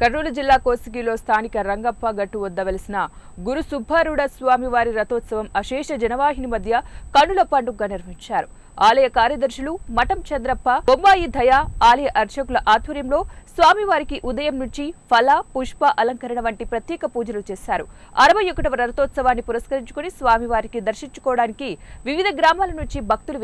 కర్నూలు జిల్లా కోసిగిలో స్థానిక రంగప్ప గట్టు వద్ద వెలిసిన గురు సుబ్బారుడా స్వామివారి రథోత్సవం అశేష జనవాహిని మధ్య కన్నుల పండుగగా నిర్వహించారు. ఆలయ కార్యదర్శులు మఠం చంద్రప్ప, బొమ్మాయి దయ ఆలయ అర్చకుల ఆధ్వర్యంలో స్వామివారికి ఉదయం నుంచి ఫల, పుష్ప అలంకరణ వంటి ప్రత్యేక పూజలు చేశారు. 61వ రథోత్సవాన్ని పురస్కరించుకుని స్వామివారికి దర్శించుకోవడానికి వివిధ గ్రామాల నుంచి భక్తులు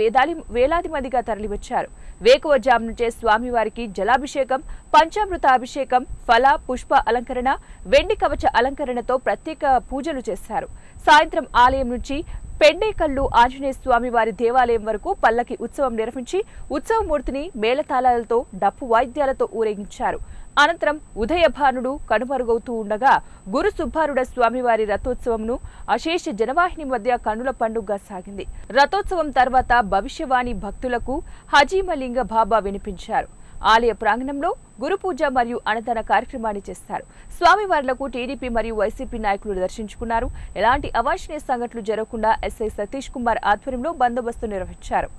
వేలాది మందిగా తరలివచ్చారు. వేకువజాము నుంచే స్వామివారికి జలాభిషేకం, పంచామృతాభిషేకం, ఫల, పుష్ప అలంకరణ, వెండి కవచ అలంకరణతో ప్రత్యేక పూజలు చేశారు. సాయంత్రం ఆలయం నుంచి పెండేకల్లు ఆంజనేయ స్వామి వారి దేవాలయం వరకు పల్లకి ఉత్సవం నిర్వహించి ఉత్సవమూర్తిని మేళతాళాలతో, డప్పు వాయిద్యాలతో ఊరేగించారు. అనంతరం ఉదయభానుడు కనుమరుగవుతూ ఉండగా గురు సుబ్బారుడా స్వామివారి రథోత్సవంను అశేష జనవాహిని మధ్య కన్నుల పండుగగా సాగింది. రథోత్సవం తర్వాత భవిష్యవాణి భక్తులకు హజీమలింగ బాబా వినిపించారు. ఆలయ ప్రాంగణంలో గురు పూజ మరియు అన్నదాన కార్యక్రమాన్ని చేస్తారు. స్వామివార్లకు టీడీపీ మరియు వైసీపీ నాయకులు దర్శించుకున్నారు. ఎలాంటి అవాంఛనీయ సంఘటనలు జరగకుండా ఎస్ఐ సతీష్ కుమార్ ఆధ్వర్యంలో బందోబస్తు నిర్వహించారు.